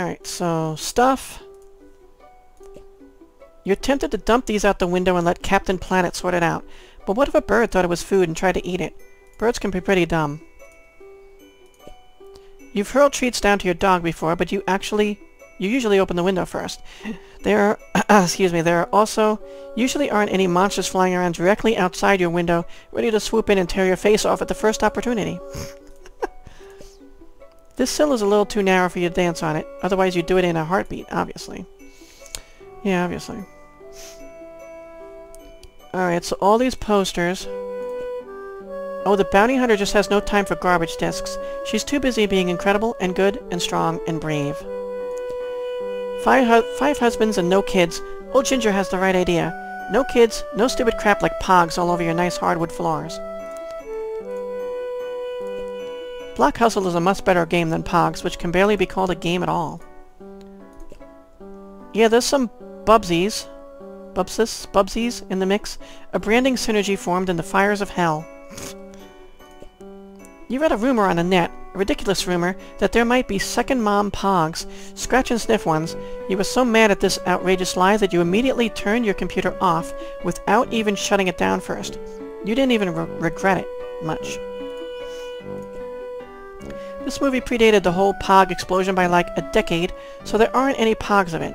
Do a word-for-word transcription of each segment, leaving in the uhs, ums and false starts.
Alright, so stuff. You're tempted to dump these out the window and let Captain Planet sort it out. But what if a bird thought it was food and tried to eat it? Birds can be pretty dumb. You've hurled treats down to your dog before, but you actually... You usually open the window first. There are... excuse me. There are also... Usually aren't any monsters flying around directly outside your window, ready to swoop in and tear your face off at the first opportunity. This sill is a little too narrow for you to dance on it. Otherwise, you'd do it in a heartbeat, obviously. Yeah, obviously. Alright, so all these posters... Oh, the bounty hunter just has no time for garbage discs. She's too busy being incredible and good and strong and brave. Five, hu five husbands and no kids. Old Ginger has the right idea. No kids, no stupid crap like pogs all over your nice hardwood floors. Block Hustle is a much better game than pogs, which can barely be called a game at all. Yeah, there's some Bubsies, Bubsys, Bubsies in the mix. A branding synergy formed in the fires of hell. You read a rumor on the net, a ridiculous rumor, that there might be second mom pogs, scratch and sniff ones. You were so mad at this outrageous lie that you immediately turned your computer off without even shutting it down first. You didn't even re regret it much. This movie predated the whole pog explosion by like a decade, so there aren't any pogs of it.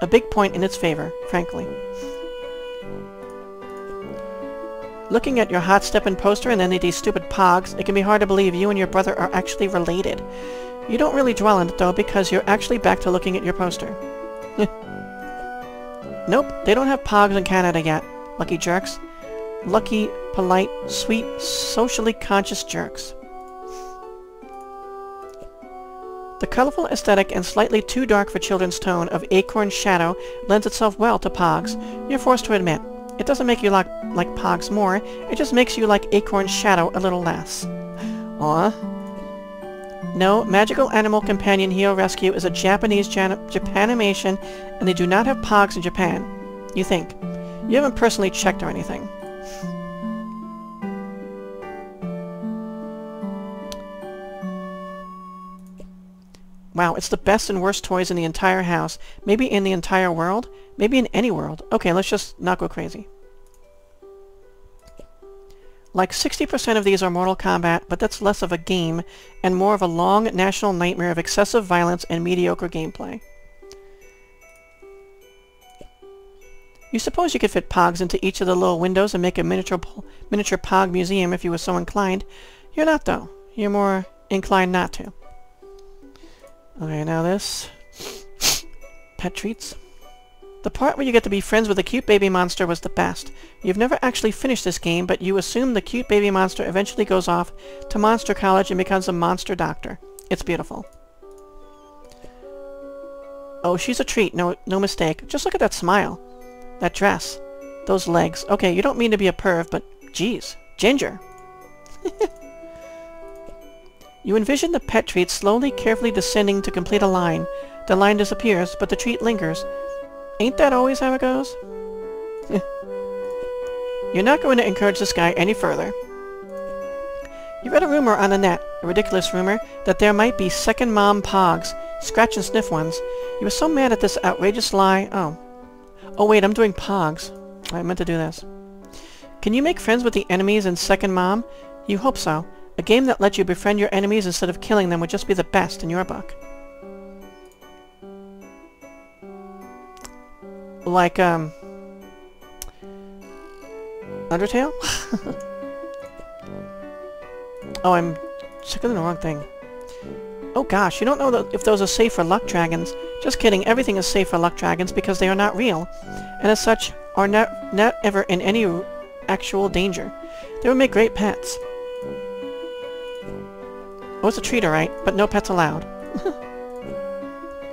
A big point in its favor, frankly. Looking at your hot steppin' poster and any of these stupid pogs, it can be hard to believe you and your brother are actually related. You don't really dwell on it, though, because you're actually back to looking at your poster. Nope, they don't have pogs in Canada yet. Lucky jerks. Lucky, polite, sweet, socially conscious jerks. The colorful aesthetic and slightly too dark for children's tone of Acorn Shadow lends itself well to pogs, you're forced to admit. It doesn't make you like like pogs more, it just makes you like Acorn Shadow a little less. Aww. No, Magical Animal Companion Hero Rescue is a Japanese Japanimation, and they do not have pogs in Japan. You think. You haven't personally checked or anything. Wow, it's the best and worst toys in the entire house. Maybe in the entire world? Maybe in any world. Okay, let's just not go crazy. Like sixty percent of these are Mortal Kombat, but that's less of a game, and more of a long national nightmare of excessive violence and mediocre gameplay. You suppose you could fit pogs into each of the little windows and make a miniature, miniature pog museum if you were so inclined. You're not, though. You're more inclined not to. Okay, now this. Pet treats. The part where you get to be friends with the cute baby monster was the best. You've never actually finished this game, but you assume the cute baby monster eventually goes off to monster college and becomes a monster doctor. It's beautiful. Oh, she's a treat, no, no mistake. Just look at that smile. That dress. Those legs. Okay, you don't mean to be a perv, but geez. Ginger. You envision the pet treat slowly, carefully descending to complete a line. The line disappears, but the treat lingers. Ain't that always how it goes? You're not going to encourage this guy any further. You read a rumor on the net, a ridiculous rumor, that there might be second mom pogs, scratch and sniff ones. You were so mad at this outrageous lie. Oh. Oh wait, I'm doing pogs. I meant to do this. Can you make friends with the enemies in second mom? You hope so. A game that lets you befriend your enemies instead of killing them would just be the best in your book. Like, um... Undertale? Oh, I'm sick of the wrong thing. Oh gosh, you don't know th if those are safe for luck dragons. Just kidding, everything is safe for luck dragons because they are not real, and as such, are not, not ever in any actual danger. They would make great pets. Oh, it's a treat, alright, but no pets allowed.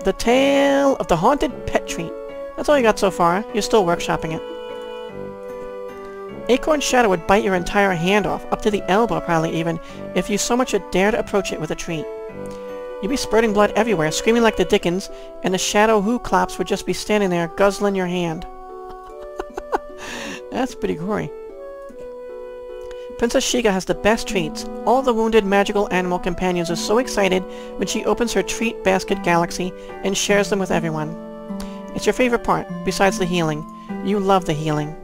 The tale of the haunted pet treat. That's all you got so far. You're still workshopping it. Acorn Shadow would bite your entire hand off, up to the elbow probably even, if you so much as dared approach it with a treat. You'd be spurting blood everywhere, screaming like the dickens, and the Shadow Who Clops would just be standing there, guzzling your hand. That's pretty gory. Princess Shiga has the best treats. All the wounded magical animal companions are so excited when she opens her treat basket galaxy and shares them with everyone. It's your favorite part, besides the healing. You love the healing.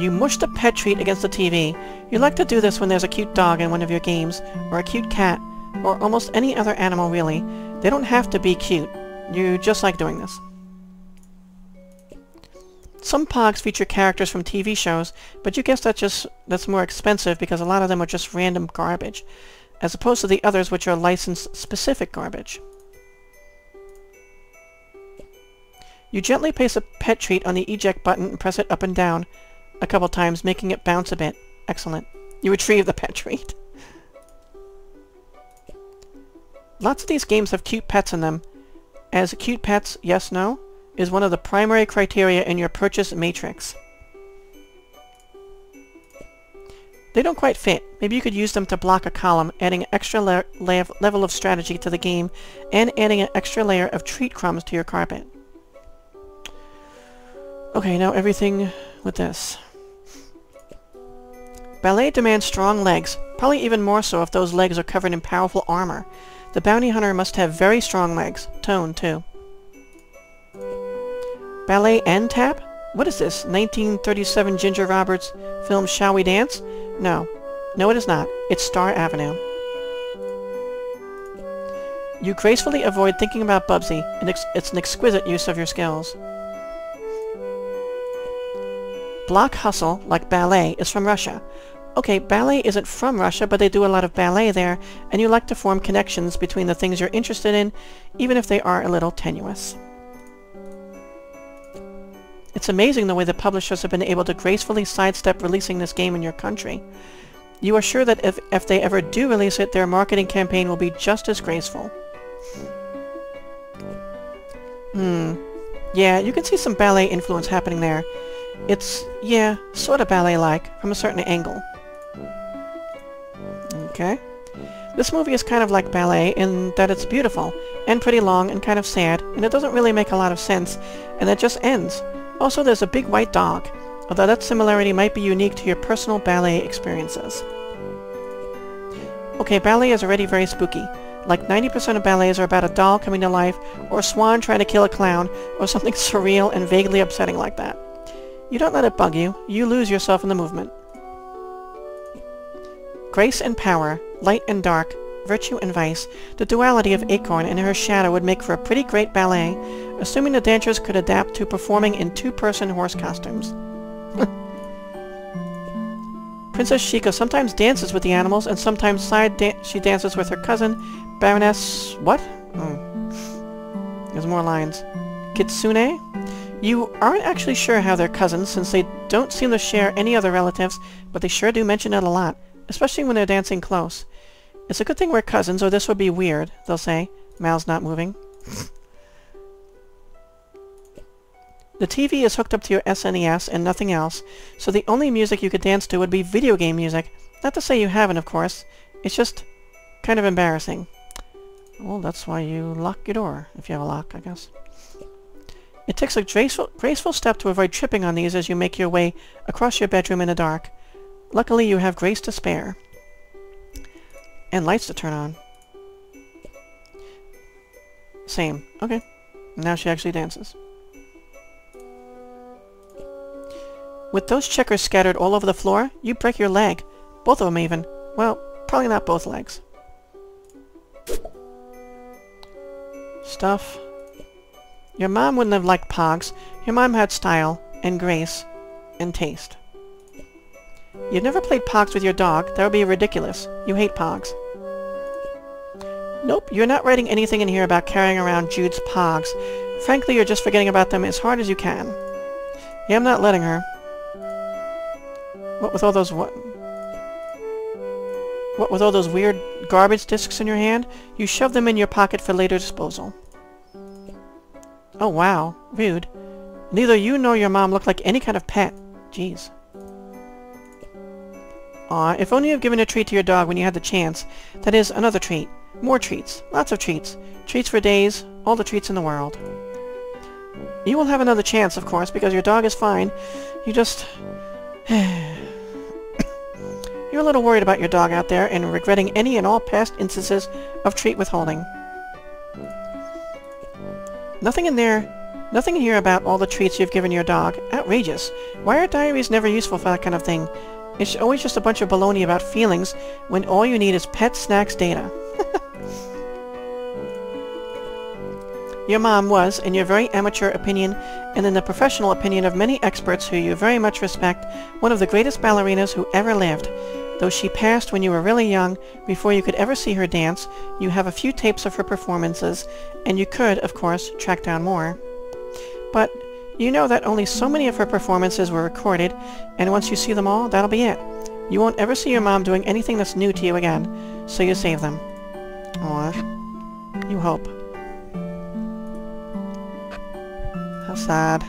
You mush the pet treat against the T V. You like to do this when there's a cute dog in one of your games, or a cute cat, or almost any other animal really. They don't have to be cute. You just like doing this. Some Pogs feature characters from T V shows, but you guess that's just that's more expensive because a lot of them are just random garbage, as opposed to the others which are license-specific garbage. You gently place a pet treat on the eject button and press it up and down a couple times, making it bounce a bit. Excellent. You retrieve the pet treat. Lots of these games have cute pets in them, as cute pets, yes, no? Is one of the primary criteria in your purchase matrix. They don't quite fit. Maybe you could use them to block a column, adding an extra le le level of strategy to the game and adding an extra layer of treat crumbs to your carpet. Okay, now everything with this. Ballet demands strong legs, probably even more so if those legs are covered in powerful armor. The bounty hunter must have very strong legs. Tone, too. Ballet and tap? What is this? nineteen thirty-seven Ginger Rogers film Shall We Dance? No. No, it is not. It's Star Avenue. You gracefully avoid thinking about Bubsy. It's an exquisite use of your skills. Block Hustle, like ballet, is from Russia. Okay, ballet isn't from Russia, but they do a lot of ballet there, and you like to form connections between the things you're interested in, even if they are a little tenuous. It's amazing the way the publishers have been able to gracefully sidestep releasing this game in your country. You are sure that if, if they ever do release it, their marketing campaign will be just as graceful. Hmm. Yeah, you can see some ballet influence happening there. It's, yeah, sort of ballet-like, from a certain angle. Okay. This movie is kind of like ballet in that it's beautiful, and pretty long, and kind of sad, and it doesn't really make a lot of sense, and it just ends. Also, there's a big white dog, although that similarity might be unique to your personal ballet experiences. Okay, ballet is already very spooky. Like ninety percent of ballets are about a doll coming to life, or a swan trying to kill a clown, or something surreal and vaguely upsetting like that. You don't let it bug you. You lose yourself in the movement. Grace and power, light and dark, virtue and vice, the duality of Acorn and her shadow would make for a pretty great ballet, assuming the dancers could adapt to performing in two-person horse costumes. Princess Shiga sometimes dances with the animals, and sometimes side da she dances with her cousin, Baroness... what? Mm. There's more lines. Kitsune? You aren't actually sure how they're cousins, since they don't seem to share any other relatives, but they sure do mention it a lot, especially when they're dancing close. It's a good thing we're cousins, or this would be weird, they'll say. Mal's not moving. The T V is hooked up to your S N E S and nothing else, so the only music you could dance to would be video game music. Not to say you haven't, of course. It's just kind of embarrassing. Well, that's why you lock your door, if you have a lock, I guess. It takes a graceful, graceful step to avoid tripping on these as you make your way across your bedroom in the dark. Luckily, you have grace to spare. And lights to turn on. Same. Okay. Now she actually dances. With those checkers scattered all over the floor, you break your leg. Both of them even. Well, probably not both legs. Stuff. Your mom wouldn't have liked Pogs. Your mom had style, and grace, and taste. You've never played Pogs with your dog. That would be ridiculous. You hate Pogs. Nope, you're not writing anything in here about carrying around Jude's Pogs. Frankly, you're just forgetting about them as hard as you can. Yeah, I'm not letting her. What with all those what? What with all those weird garbage discs in your hand? You shove them in your pocket for later disposal. Oh wow, rude. Neither you nor your mom look like any kind of pet. Jeez. Aw, if only you've given a treat to your dog when you had the chance. That is, another treat. More treats. Lots of treats. Treats for days. All the treats in the world. You will have another chance, of course, because your dog is fine. You just... You're a little worried about your dog out there and regretting any and all past instances of treat withholding. Nothing in there, nothing in here about all the treats you've given your dog. Outrageous. Why are diaries never useful for that kind of thing? It's always just a bunch of baloney about feelings when all you need is pet snacks data. Your mom was, in your very amateur opinion, and in the professional opinion of many experts who you very much respect, one of the greatest ballerinas who ever lived. Though she passed when you were really young, before you could ever see her dance, you have a few tapes of her performances, and you could, of course, track down more. But you know that only so many of her performances were recorded, and once you see them all, that'll be it. You won't ever see your mom doing anything that's new to you again, so you save them. Aww. You hope. How sad.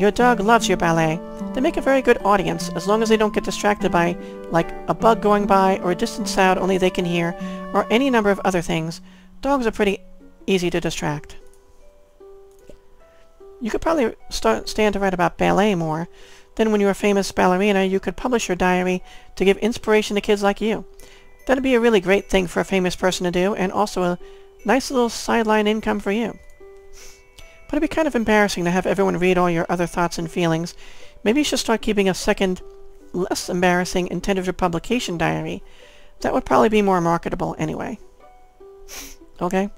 Your dog loves your ballet. They make a very good audience, as long as they don't get distracted by, like, a bug going by, or a distant sound only they can hear, or any number of other things. Dogs are pretty easy to distract. You could probably start, stand to write about ballet more. Then when you're a famous ballerina, you could publish your diary to give inspiration to kids like you. That'd be a really great thing for a famous person to do, and also a nice little sideline income for you. But it'd be kind of embarrassing to have everyone read all your other thoughts and feelings. Maybe you should start keeping a second, less embarrassing, intended for publication diary. That would probably be more marketable anyway. Okay.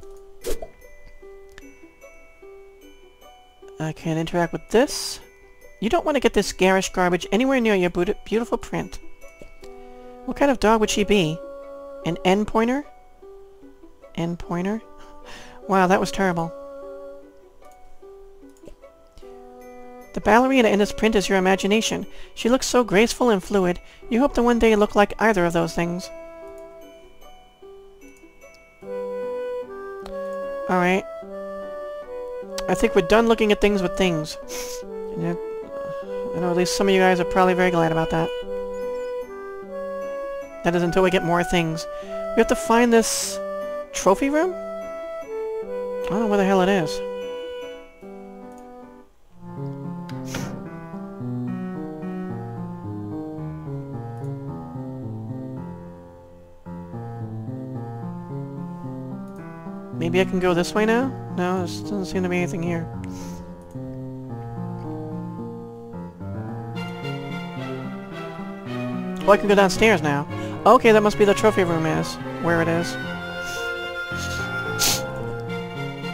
I can't interact with this. You don't want to get this garish garbage anywhere near your beautiful print. What kind of dog would she be? An N pointer? N pointer? Wow, that was terrible. The ballerina in this print is your imagination. She looks so graceful and fluid. You hope to one day look like either of those things. Alright. I think we're done looking at things with things. And I know at least some of you guys are probably very glad about that. That is until we get more things. We have to find this trophy room? I don't know where the hell it is. Maybe I can go this way now? No, there doesn't seem to be anything here. Oh, I can go downstairs now. Okay, that must be the trophy room is, where it is.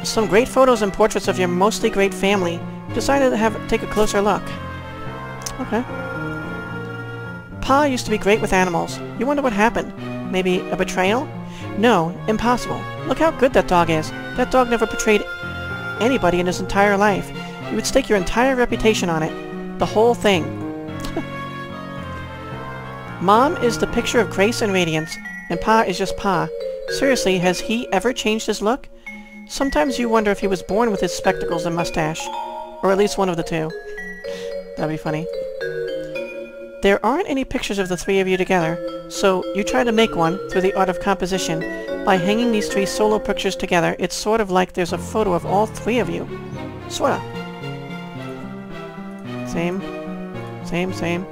Some great photos and portraits of your mostly great family. Decided to have take a closer look. Okay. Pa used to be great with animals. You wonder what happened. Maybe a betrayal? No, impossible. Look how good that dog is. That dog never betrayed anybody in his entire life. You would stake your entire reputation on it. The whole thing. Mom is the picture of grace and radiance, and Pa is just Pa. Seriously, has he ever changed his look? Sometimes you wonder if he was born with his spectacles and mustache. Or at least one of the two. That'd be funny. There aren't any pictures of the three of you together, so you try to make one through the art of composition by hanging these three solo pictures together. It's sort of like there's a photo of all three of you. Sorta. Same. Same, same.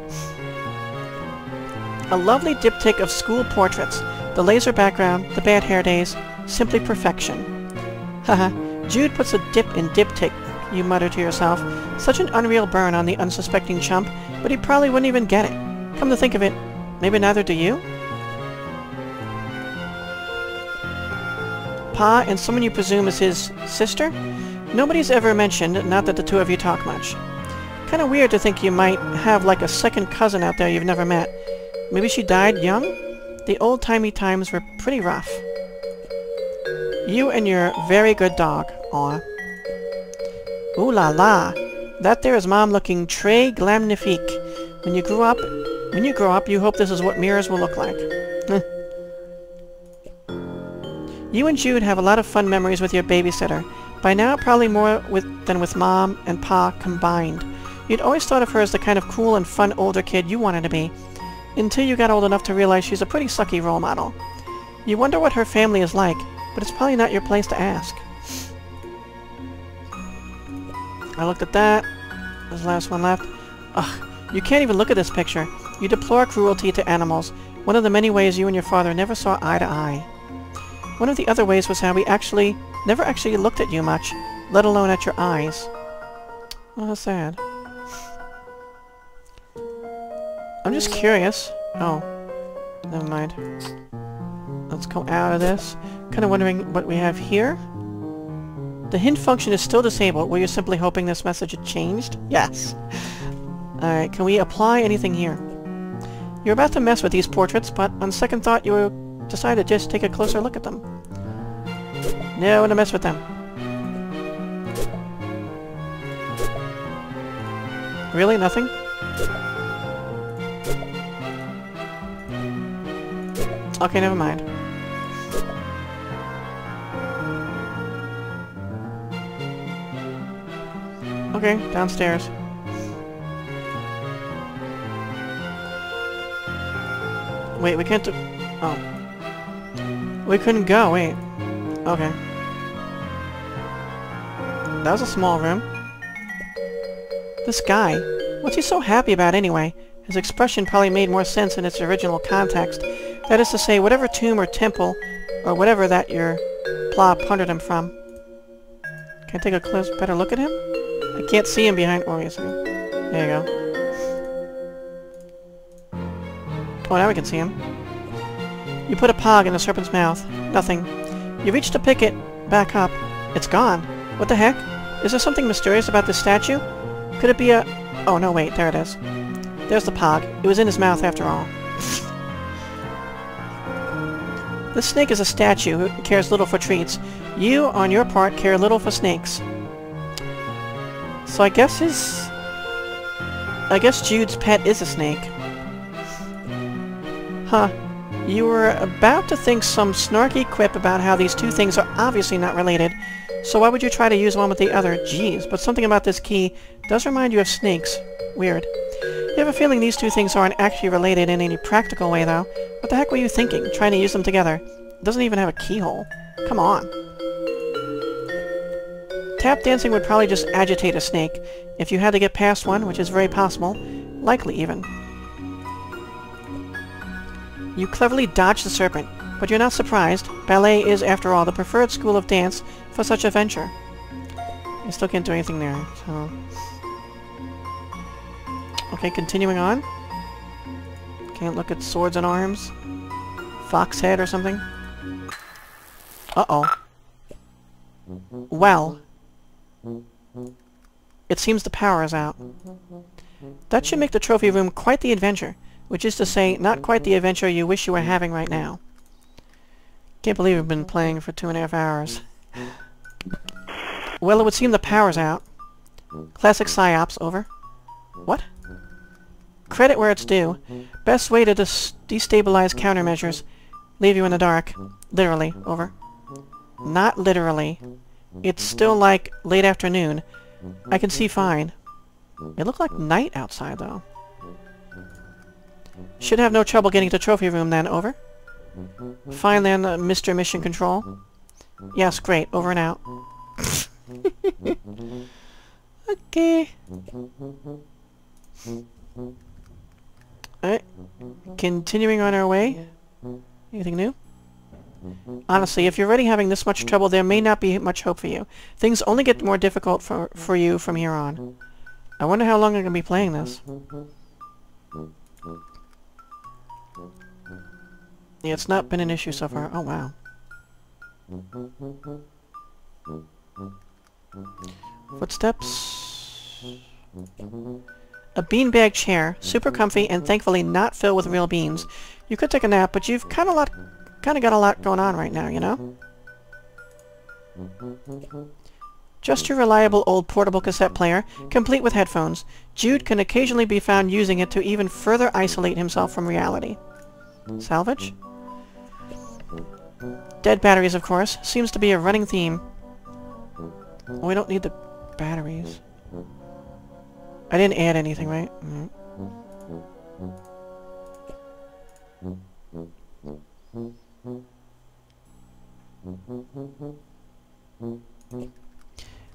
A lovely diptych of school portraits. The laser background, the bad hair days, simply perfection. Haha. Jude puts a dip in diptych, you mutter to yourself. Such an unreal burn on the unsuspecting chump, but he probably wouldn't even get it. Come to think of it, maybe neither do you? Pa and someone you presume is his sister? Nobody's ever mentioned, not that the two of you talk much. Kinda weird to think you might have like a second cousin out there you've never met. Maybe she died young? The old-timey times were pretty rough. You and your very good dog. Aw. Ooh la la! That there is Mom looking très glamnifique. When you grew up, when you grow up, you hope this is what mirrors will look like. You and Jude have a lot of fun memories with your babysitter. By now, probably more with, than with Mom and Pa combined. You'd always thought of her as the kind of cool and fun older kid you wanted to be, until you got old enough to realize she's a pretty sucky role model. You wonder what her family is like, but it's probably not your place to ask. I looked at that. There's the last one left. Ugh, you can't even look at this picture. You deplore cruelty to animals, one of the many ways you and your father never saw eye to eye. One of the other ways was how we actually never actually looked at you much, let alone at your eyes. Oh, that's sad. I'm just curious. Oh, never mind. Let's go out of this. Kind of wondering what we have here. The hint function is still disabled. Were you simply hoping this message had changed? Yes. Alright, can we apply anything here? You're about to mess with these portraits, but on second thought you decided to just take a closer look at them. No, I want to mess with them. Really? Nothing? Okay, never mind. Okay, downstairs. Wait, we can't do... Oh. We couldn't go, wait. Okay. That was a small room. This guy. What's he so happy about anyway? His expression probably made more sense in its original context. That is to say, whatever tomb or temple, or whatever that your plop hunted him from. Can I take a close, better look at him? I can't see him behind... Oh, yes, there you go. Oh, now we can see him. You put a pog in the serpent's mouth. Nothing. You reach to pick it back up. It's gone. What the heck? Is there something mysterious about this statue? Could it be a... Oh, no, wait. There it is. There's the pog. It was in his mouth after all. This snake is a statue who cares little for treats. You, on your part, care little for snakes. So I guess his... I guess Jude's pet is a snake. Huh. You were about to think some snarky quip about how these two things are obviously not related, so why would you try to use one with the other? Jeez, but something about this key does remind you of snakes. Weird. You have a feeling these two things aren't actually related in any practical way, though. What the heck were you thinking, trying to use them together? It doesn't even have a keyhole. Come on. Tap dancing would probably just agitate a snake, if you had to get past one, which is very possible. Likely, even. You cleverly dodge the serpent, but you're not surprised. Ballet is, after all, the preferred school of dance for such a venture. I still can't do anything there, so... Okay, continuing on. Can't look at swords and arms. Fox head or something. Uh-oh. Well. It seems the power is out. That should make the trophy room quite the adventure. Which is to say, not quite the adventure you wish you were having right now. Can't believe we've been playing for two and a half hours. Well, it would seem the power's out. Classic psyops, over. What? Credit where it's due. Best way to des destabilize countermeasures. Leave you in the dark. Literally. Over. Not literally. It's still like late afternoon. I can see fine. It looked like night outside, though. Should have no trouble getting to trophy room, then. Over. Fine, then, uh, Mister Mission Control. Yes, great. Over and out. Okay. Alright, continuing on our way. Anything new? Honestly, if you're already having this much trouble, there may not be much hope for you. Things only get more difficult for, for you from here on. I wonder how long I'm going to be playing this. Yeah, it's not been an issue so far. Oh, wow. Footsteps. A beanbag chair, super comfy and thankfully not filled with real beans. You could take a nap, but you've kind of lot, kind of got a lot going on right now, you know? Just your reliable old portable cassette player, complete with headphones. Jude can occasionally be found using it to even further isolate himself from reality. Salvage? Dead batteries, of course. Seems to be a running theme. We don't need the batteries. I didn't add anything, right? Mm.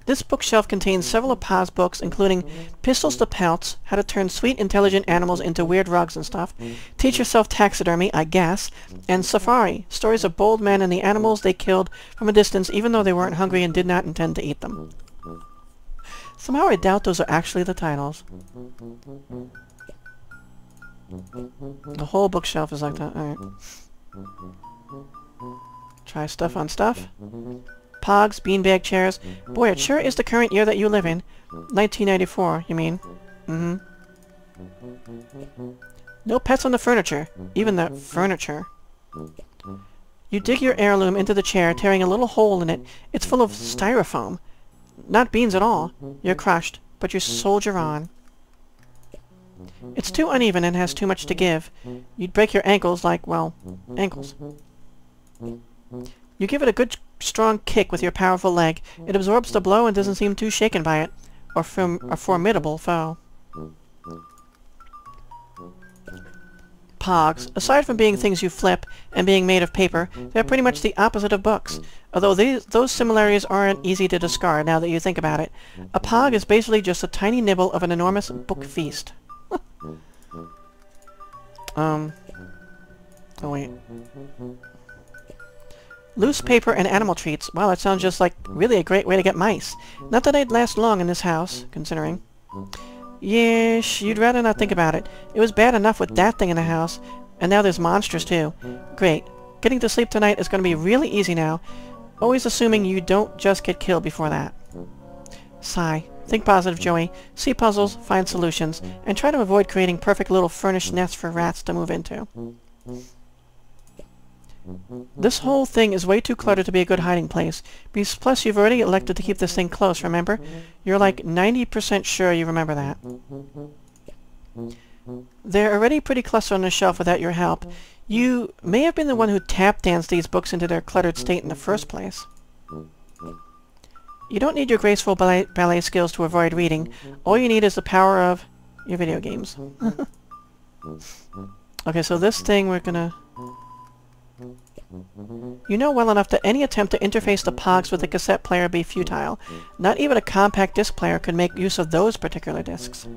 This bookshelf contains several of Pa's books, including Pistols to Pelts, How to Turn Sweet Intelligent Animals into Weird Rugs and Stuff, Teach Yourself Taxidermy, I guess, and Safari, Stories of Bold Men and the Animals They Killed from a Distance even though they weren't hungry and did not intend to eat them. Somehow I doubt those are actually the titles. The whole bookshelf is like that. Alright. Try stuff on stuff. Pogs, beanbag chairs. Boy, it sure is the current year that you live in. nineteen ninety-four, you mean? Mm-hmm. No pets on the furniture. Even the furniture. You dig your heirloom into the chair, tearing a little hole in it. It's full of styrofoam. Not beans at all. You're crushed, but you soldier on. It's too uneven and has too much to give. You'd break your ankles like, well, ankles. You give it a good strong kick with your powerful leg. It absorbs the blow and doesn't seem too shaken by it, or from a formidable foe. Pogs. Aside from being things you flip and being made of paper, they're pretty much the opposite of books, although these, those similarities aren't easy to discard now that you think about it. A pog is basically just a tiny nibble of an enormous book feast. um... Oh wait. Loose paper and animal treats. Wow, that sounds just like really a great way to get mice. Not that I'd last long in this house, considering. Yesh, you'd rather not think about it. It was bad enough with that thing in the house, and now there's monsters too. Great. Getting to sleep tonight is going to be really easy now, always assuming you don't just get killed before that. Sigh. Think positive, Joey. See puzzles, find solutions, and try to avoid creating perfect little furnished nests for rats to move into. This whole thing is way too cluttered to be a good hiding place. Because plus, you've already elected to keep this thing close, remember? You're like ninety percent sure you remember that. They're already pretty clustered on the shelf without your help. You may have been the one who tap-danced these books into their cluttered state in the first place. You don't need your graceful ballet, ballet skills to avoid reading. All you need is the power of your video games. Okay, so this thing we're gonna... You know well enough that any attempt to interface the pogs with a cassette player would be futile. Not even a compact disc player could make use of those particular discs.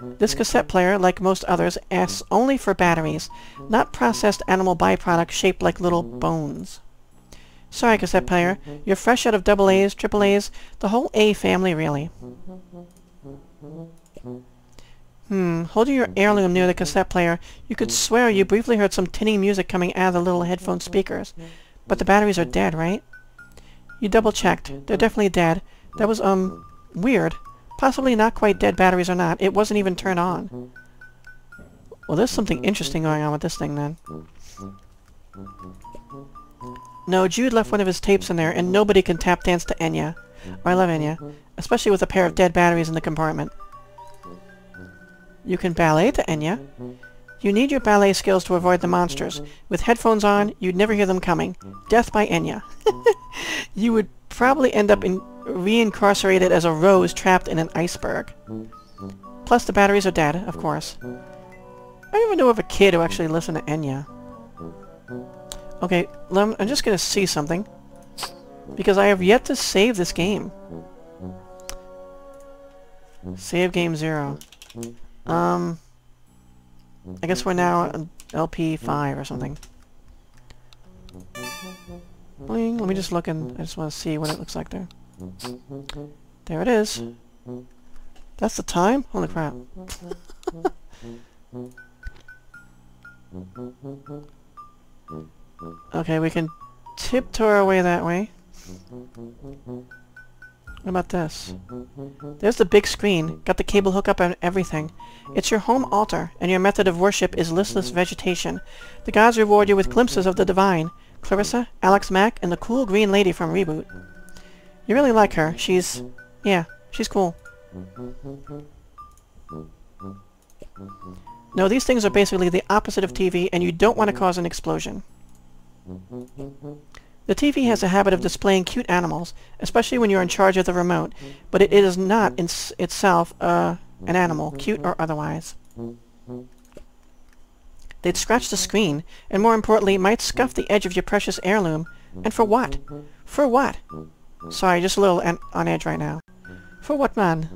This cassette player, like most others, asks only for batteries, not processed animal byproducts shaped like little bones. Sorry, cassette player. You're fresh out of double A's, triple A's, the whole A family, really. Hmm, holding your heirloom near the cassette player, you could swear you briefly heard some tinny music coming out of the little headphone speakers. But the batteries are dead, right? You double-checked. They're definitely dead. That was, um, weird. Possibly not quite dead batteries or not. It wasn't even turned on. Well, there's something interesting going on with this thing, then. No, Jude left one of his tapes in there, and nobody can tap dance to Enya. Oh, I love Enya. Especially with a pair of dead batteries in the compartment. You can ballet to Enya. You need your ballet skills to avoid the monsters. With headphones on, you'd never hear them coming. Death by Enya. You would probably end up in reincarcerated as a rose trapped in an iceberg. Plus, the batteries are dead, of course. I don't even know of a kid who actually listened to Enya. Okay, I'm just going to see something, because I have yet to save this game. Save game zero. Um, I guess we're now on L P five or something. Bling, let me just look and I just want to see what it looks like there. There it is. That's the time? Holy crap. Okay, we can tiptoe our way that way. What about this? There's the big screen. Got the cable hookup and everything. It's your home altar, and your method of worship is listless vegetation. The gods reward you with glimpses of the divine. Clarissa, Alex Mack, and the cool green lady from Reboot. You really like her. She's... yeah, she's cool. No, these things are basically the opposite of T V, and you don't want to cause an explosion. The T V has a habit of displaying cute animals, especially when you're in charge of the remote, but it is not in s itself uh, an animal, cute or otherwise. They'd scratch the screen, and more importantly, might scuff the edge of your precious heirloom. And for what? For what? Sorry, just a little en on edge right now. For what man?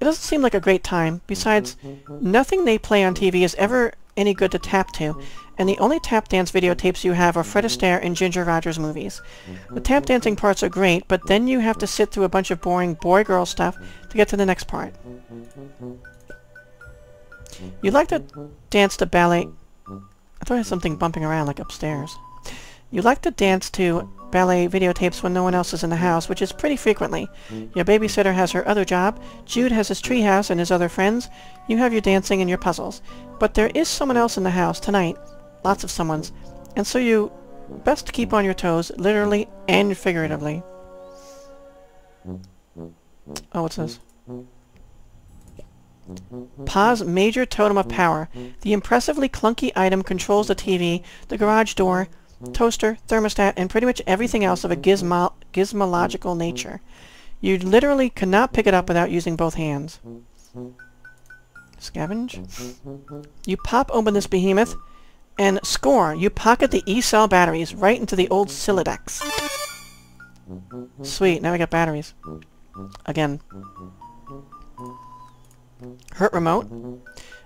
It doesn't seem like a great time. Besides, nothing they play on T V is ever any good to tap to, and the only tap dance videotapes you have are Fred Astaire and Ginger Rogers movies. The tap dancing parts are great, but then you have to sit through a bunch of boring boy-girl stuff to get to the next part. You'd like to dance to ballet... I thought I had something bumping around, like upstairs. You like to dance to ballet videotapes when no one else is in the house, which is pretty frequently. Your babysitter has her other job, Jude has his treehouse and his other friends, you have your dancing and your puzzles. But there is someone else in the house tonight, lots of someone's, and so you best keep on your toes, literally and figuratively. Oh, what's this? Pa's Major Totem of Power. The impressively clunky item controls the T V, the garage door, toaster, thermostat, and pretty much everything else of a gizmo gizmological nature. You literally cannot pick it up without using both hands. Scavenge? You pop open this behemoth, and score! You pocket the E-cell batteries right into the old Silidex. Sweet, now we got batteries. Again. Hurt remote?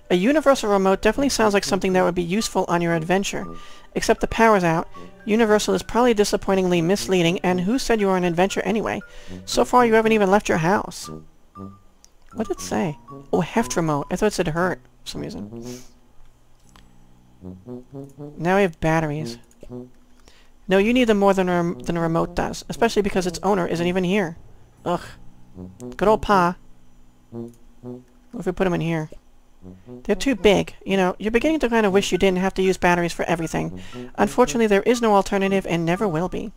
A universal remote definitely sounds like something that would be useful on your adventure. Except the power's out. Universal is probably disappointingly misleading, and who said you were on an adventure anyway? So far you haven't even left your house. What did it say? Oh, heft remote. I thought it said hurt for some reason. Now we have batteries. No, you need them more than a, rem than a remote does, especially because its owner isn't even here. Ugh. Good old Pa. What if we put him in here? They're too big. You know, you're beginning to kind of wish you didn't have to use batteries for everything. Unfortunately, there is no alternative and never will be.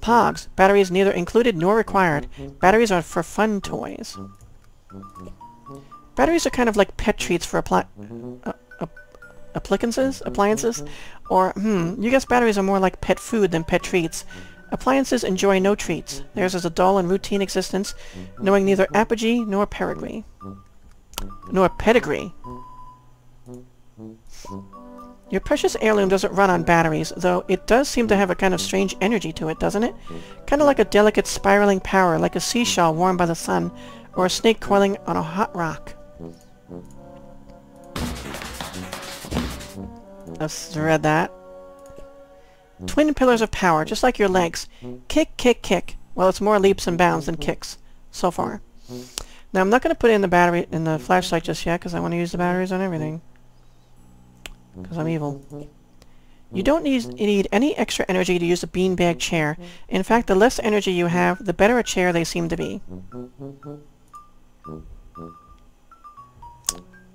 Pogs. Batteries neither included nor required. Batteries are for fun toys. Batteries are kind of like pet treats for appli uh, uh, appliances? Appliances? Or, hmm, you guess batteries are more like pet food than pet treats. Appliances enjoy no treats. Theirs is a dull and routine existence, knowing neither apogee nor pedigree. Nor pedigree. Your precious heirloom doesn't run on batteries, though it does seem to have a kind of strange energy to it, doesn't it? Kind of like a delicate spiraling power, like a seashell warmed by the sun, or a snake coiling on a hot rock. I've read that. Twin pillars of power, just like your legs. Kick, kick, kick. Well, it's more leaps and bounds than kicks, so far. Now, I'm not going to put in the battery in the flashlight just yet, because I want to use the batteries on everything. Because I'm evil. You don't need, need any extra energy to use a beanbag chair. In fact, the less energy you have, the better a chair they seem to be.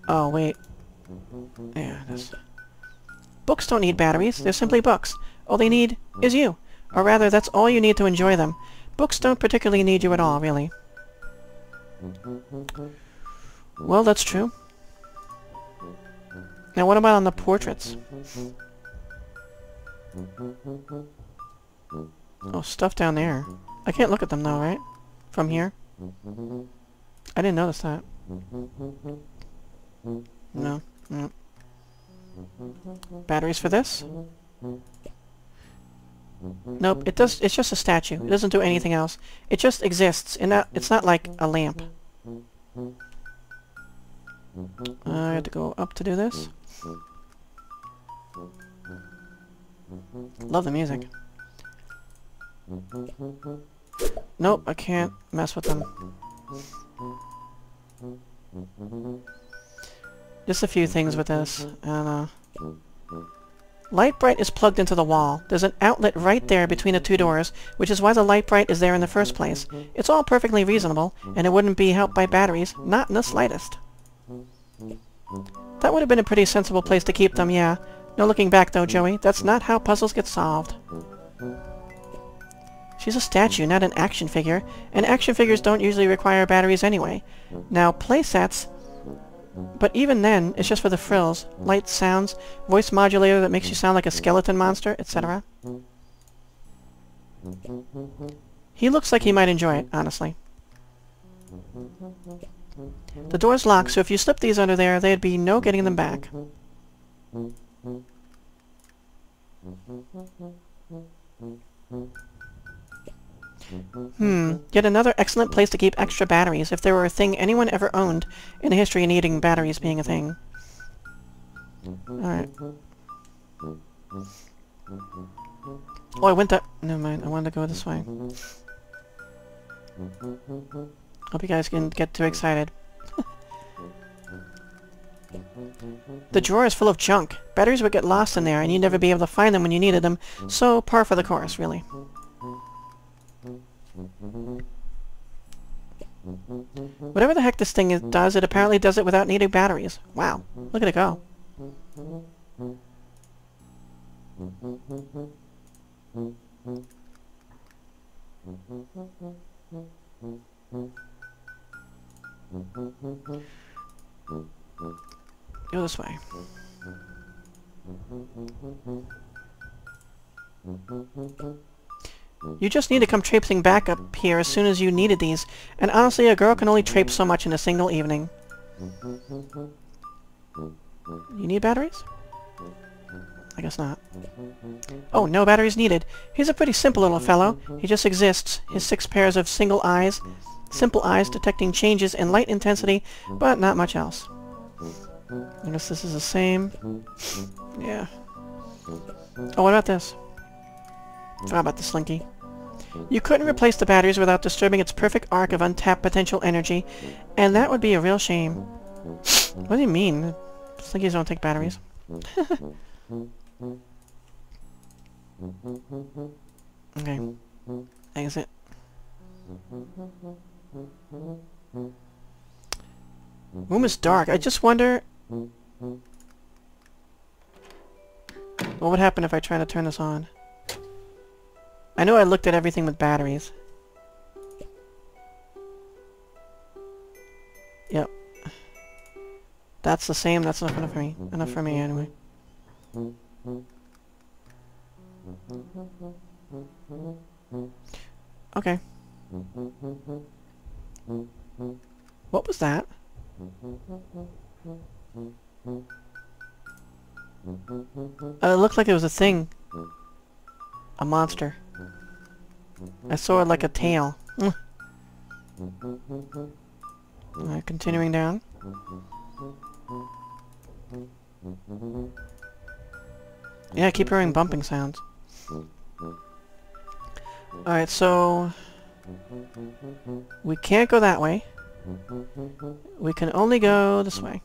Oh, wait. Yeah, that's... Books don't need batteries. They're simply books. All they need is you. Or rather, that's all you need to enjoy them. Books don't particularly need you at all, really. Well, that's true. Now, what about on the portraits? Oh, stuff down there. I can't look at them, though, right? From here? I didn't notice that. No. No. Batteries for this? Nope, it does. It's just a statue. It doesn't do anything else. It just exists, and that it's not like a lamp. I have to go up to do this. Love the music. Nope, I can't mess with them. Just a few things with this. I don't know. Light Bright is plugged into the wall. There's an outlet right there between the two doors, which is why the Light Bright is there in the first place. It's all perfectly reasonable, and it wouldn't be helped by batteries, not in the slightest. That would have been a pretty sensible place to keep them, yeah. No looking back, though, Joey. That's not how puzzles get solved. She's a statue, not an action figure, and action figures don't usually require batteries anyway. Now, playsets... But even then, it's just for the frills, lights, sounds, voice modulator that makes you sound like a skeleton monster, et cetera. He looks like he might enjoy it, honestly. The door's locked, so if you slip these under there, there'd be no getting them back. Hmm. Yet another excellent place to keep extra batteries, if there were a thing anyone ever owned in the history of needing batteries being a thing. Alright. Oh, I went that... Never mind, I wanted to go this way. Hope you guys can get too excited. The drawer is full of junk. Batteries would get lost in there, and you'd never be able to find them when you needed them, so par for the course, really. Whatever the heck this thing is, does, it apparently does it without needing batteries. Wow, look at it go. Go this way. You just need to come traipsing back up here as soon as you needed these, and honestly, a girl can only traipse so much in a single evening. You need batteries? I guess not. Oh, no batteries needed. He's a pretty simple little fellow. He just exists. His six pairs of single eyes, simple eyes detecting changes in light intensity, but not much else. Notice this is the same. Yeah. Oh, what about this? How about the slinky? You couldn't replace the batteries without disturbing its perfect arc of untapped potential energy, and that would be a real shame. What do you mean? Slinkies don't take batteries. Okay. Exit. Room is dark. I just wonder... What would happen if I try to turn this on? I know I looked at everything with batteries. Yep. That's the same. That's enough, enough for me. Enough for me, anyway. Okay. What was that? Uh, it looked like it was a thing. A monster. I saw it like a tail. Mm. Alright, continuing down. Yeah, I keep hearing bumping sounds. Alright, so... We can't go that way. We can only go this way.